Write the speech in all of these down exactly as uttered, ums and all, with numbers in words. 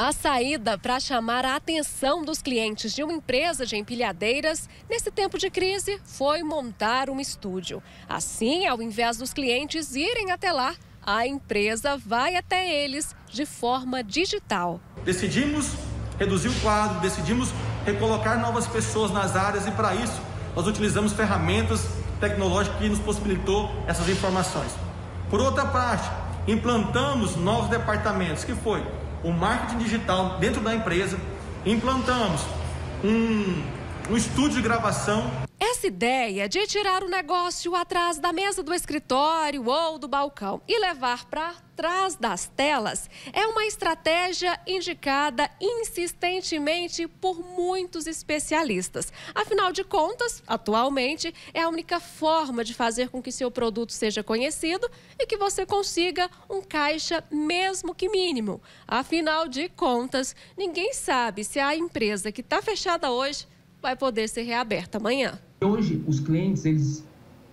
A saída para chamar a atenção dos clientes de uma empresa de empilhadeiras nesse tempo de crise foi montar um estúdio. Assim, ao invés dos clientes irem até lá, a empresa vai até eles de forma digital. Decidimos reduzir o quadro, decidimos recolocar novas pessoas nas áreas e, para isso, nós utilizamos ferramentas tecnológicas que nos possibilitou essas informações. Por outra parte, implantamos novos departamentos, que foi o marketing digital dentro da empresa, implantamos um, um estúdio de gravação. Essa ideia de tirar o negócio atrás da mesa do escritório ou do balcão e levar para trás das telas é uma estratégia indicada insistentemente por muitos especialistas. Afinal de contas, atualmente, é a única forma de fazer com que seu produto seja conhecido e que você consiga um caixa mesmo que mínimo. Afinal de contas, ninguém sabe se a empresa que está fechada hoje vai poder ser reaberta amanhã. Hoje, os clientes, eles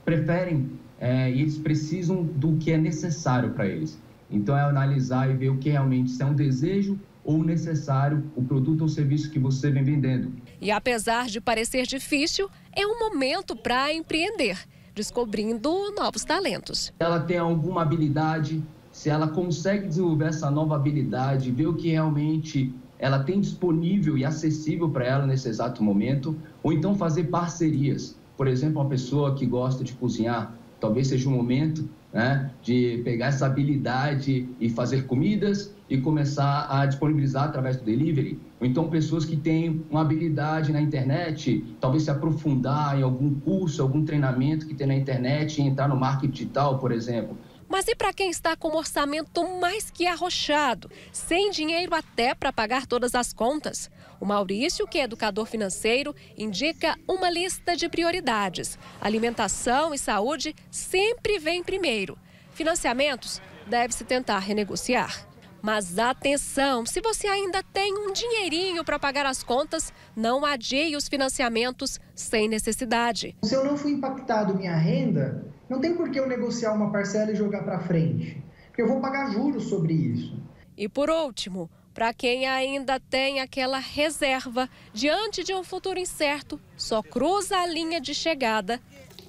preferem é, e eles precisam do que é necessário para eles. Então, é analisar e ver o que realmente é um desejo ou necessário, o produto ou serviço que você vem vendendo. E apesar de parecer difícil, é um momento para empreender, descobrindo novos talentos. Ela tem alguma habilidade, se ela consegue desenvolver essa nova habilidade, ver o que realmente ela tem disponível e acessível para ela nesse exato momento, ou então fazer parcerias. Por exemplo, uma pessoa que gosta de cozinhar, talvez seja um momento, né, de pegar essa habilidade e fazer comidas e começar a disponibilizar através do delivery. Ou então pessoas que têm uma habilidade na internet, talvez se aprofundar em algum curso, algum treinamento que tem na internet e entrar no marketing digital, por exemplo. Mas e para quem está com um orçamento mais que arrochado, sem dinheiro até para pagar todas as contas? O Maurício, que é educador financeiro, indica uma lista de prioridades. Alimentação e saúde sempre vem primeiro. Financiamentos deve-se tentar renegociar. Mas atenção, se você ainda tem um dinheirinho para pagar as contas, não adie os financiamentos sem necessidade. Se eu não fui impactado minha renda, não tem por que eu negociar uma parcela e jogar para frente, porque eu vou pagar juros sobre isso. E por último, para quem ainda tem aquela reserva, diante de um futuro incerto, só cruza a linha de chegada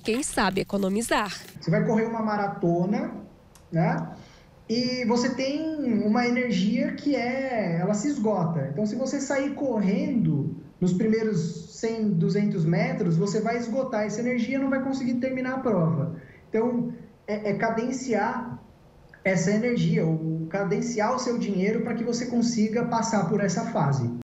quem sabe economizar. Você vai correr uma maratona, né? E você tem uma energia que é, ela se esgota. Então, se você sair correndo nos primeiros cem, duzentos metros, você vai esgotar essa energia e não vai conseguir terminar a prova. Então, é, é cadenciar essa energia, ou cadenciar o seu dinheiro para que você consiga passar por essa fase.